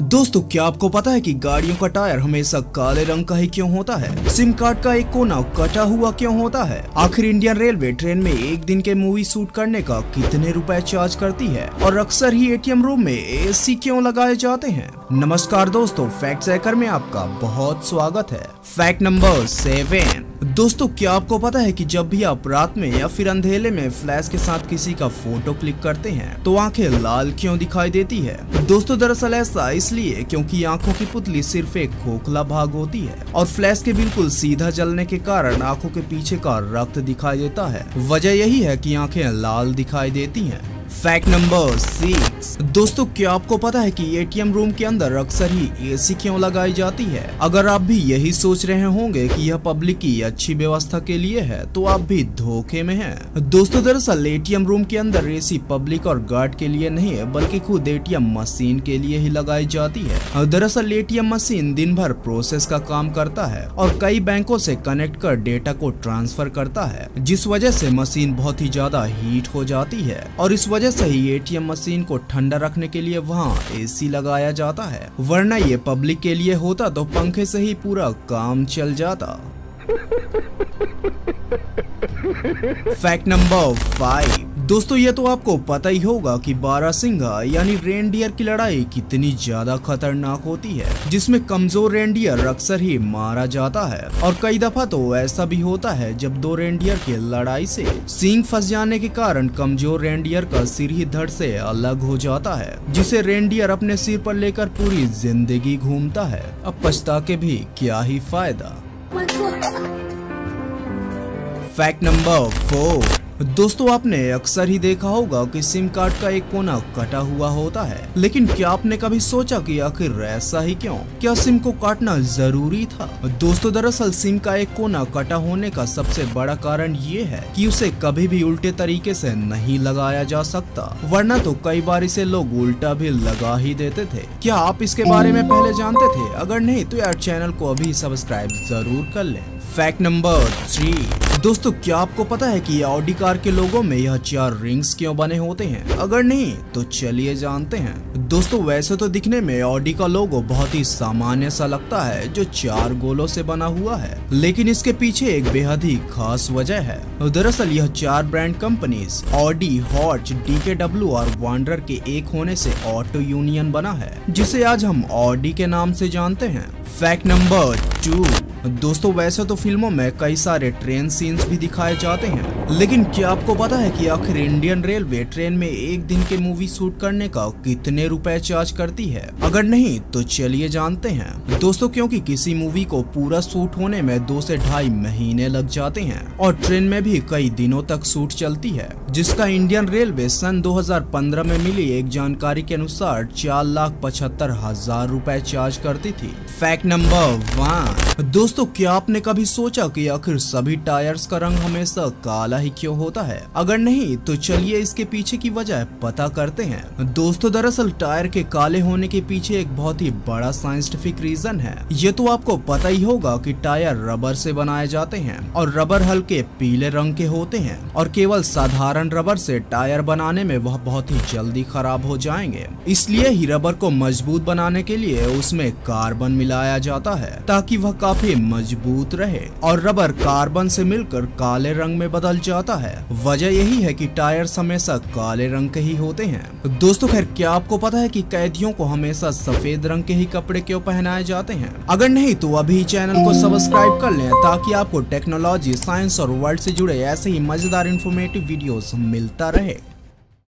दोस्तों क्या आपको पता है कि गाड़ियों का टायर हमेशा काले रंग का ही क्यों होता है? सिम कार्ड का एक कोना कटा हुआ क्यों होता है? आखिर इंडियन रेलवे ट्रेन में एक दिन के मूवी शूट करने का कितने रुपए चार्ज करती है? और अक्सर ही एटीएम रूम में एसी क्यों लगाए जाते हैं? नमस्कार दोस्तों, फैक्ट्स हैकर में आपका बहुत स्वागत है। Fact number 7। दोस्तों क्या आपको पता है कि जब भी आप रात में या फिर अंधेरे में फ्लैश के साथ किसी का फोटो क्लिक करते हैं तो आंखें लाल क्यों दिखाई देती है? दोस्तों दरअसल ऐसा इसलिए क्योंकि आंखों की पुतली सिर्फ एक खोखला भाग होती है और फ्लैश के बिल्कुल सीधा जलने के कारण आंखों के पीछे का रक्त दिखाई देता है। वजह यही है कि आंखें लाल दिखाई देती हैं। Fact number 6। दोस्तों क्या आपको पता है कि एटीएम रूम के अंदर अक्सर ही एसी क्यों लगाई जाती है? अगर आप भी यही सोच रहे होंगे कि यह पब्लिक की अच्छी व्यवस्था के लिए है तो आप भी धोखे में हैं। दोस्तों दरअसल एटीएम रूम के अंदर एसी पब्लिक और गार्ड के लिए नहीं है बल्कि खुद एटीएम मशीन के लिए ही लगाई जाती है। दरअसल एटीएम मशीन दिन भर प्रोसेस का काम करता है और कई बैंकों से कनेक्ट कर डेटा को ट्रांसफर करता है, जिस वजह से मशीन बहुत ही ज्यादा हीट हो जाती है और इस वजह से ही एटीएम मशीन को ठंडा रखने के लिए वहाँ एसी लगाया जाता है। वरना ये पब्लिक के लिए होता तो पंखे से ही पूरा काम चल जाता। Fact number 5। दोस्तों ये तो आपको पता ही होगा कि बारहसिंगा यानी रेनडियर की लड़ाई कितनी ज्यादा खतरनाक होती है, जिसमें कमजोर रेनडियर अक्सर ही मारा जाता है और कई दफा तो ऐसा भी होता है जब दो रेनडियर की लड़ाई से सींग फंस जाने के कारण कमजोर रेनडियर का सिर ही धड़ से अलग हो जाता है, जिसे रेनडियर अपने सिर पर लेकर पूरी जिंदगी घूमता है। अब पछता के भी क्या ही फायदा। Fact number 4। दोस्तों आपने अक्सर ही देखा होगा कि सिम कार्ड का एक कोना कटा हुआ होता है, लेकिन क्या आपने कभी सोचा कि आखिर ऐसा ही क्यों? क्या सिम को काटना जरूरी था? दोस्तों दरअसल सिम का एक कोना कटा होने का सबसे बड़ा कारण ये है कि उसे कभी भी उल्टे तरीके से नहीं लगाया जा सकता, वरना तो कई बार इसे लोग उल्टा भी लगा ही देते थे। क्या आप इसके बारे में पहले जानते थे? अगर नहीं तो यार चैनल को अभी सब्सक्राइब जरूर कर लें। Fact number 3। दोस्तों क्या आपको पता है कि ऑडी कार के लोगों में यह 4 रिंग्स क्यों बने होते हैं? अगर नहीं तो चलिए जानते हैं। दोस्तों वैसे तो दिखने में ऑडी का लोगो बहुत ही सामान्य सा लगता है जो 4 गोलों से बना हुआ है, लेकिन इसके पीछे एक बेहद ही खास वजह है। दरअसल यह 4 brand companies Audi, Horch, DKW और वांडरर के एक होने से ऑटो यूनियन बना है, जिसे आज हम ऑडी के नाम से जानते हैं। Fact number 2। दोस्तों वैसे तो फिल्मों में कई सारे ट्रेन सीन्स भी दिखाए जाते हैं, लेकिन क्या आपको पता है कि आखिर इंडियन रेलवे ट्रेन में एक दिन के मूवी शूट करने का कितने रुपए चार्ज करती है? अगर नहीं तो चलिए जानते हैं। दोस्तों क्योंकि किसी मूवी को पूरा शूट होने में 2 से ढाई महीने लग जाते हैं और ट्रेन में भी कई दिनों तक शूट चलती है, जिसका इंडियन रेलवे सन 2015 में मिली एक जानकारी के अनुसार 4,75,000 रुपए चार्ज करती थी। Fact number 1। दोस्तों क्या आपने कभी सोचा कि आखिर सभी टायर्स का रंग हमेशा काला ही क्यों होता है? अगर नहीं तो चलिए इसके पीछे की वजह पता करते हैं। दोस्तों दरअसल टायर के काले होने के पीछे एक बहुत ही बड़ा साइंटिफिक रीजन है। ये तो आपको पता ही होगा कि टायर रबर से बनाए जाते हैं और रबर हल्के पीले रंग के होते हैं और केवल साधारण रबर से टायर बनाने में वह बहुत ही जल्दी खराब हो जाएंगे। इसलिए ही रबर को मजबूत बनाने के लिए उसमें कार्बन मिलाया जाता है ताकि वह काफी मजबूत रहे और रबर कार्बन से मिलकर काले रंग में बदल जाता है। वजह यही है कि टायर्स हमेशा काले रंग के ही होते हैं। दोस्तों खैर क्या आपको पता है कि कैदियों को हमेशा सफेद रंग के ही कपड़े क्यों पहनाए जाते हैं? अगर नहीं तो अभी चैनल को सब्सक्राइब कर लें ताकि आपको टेक्नोलॉजी, साइंस और वर्ल्ड से जुड़े ऐसे ही मजेदार इन्फॉर्मेटिव वीडियोस मिलता रहे।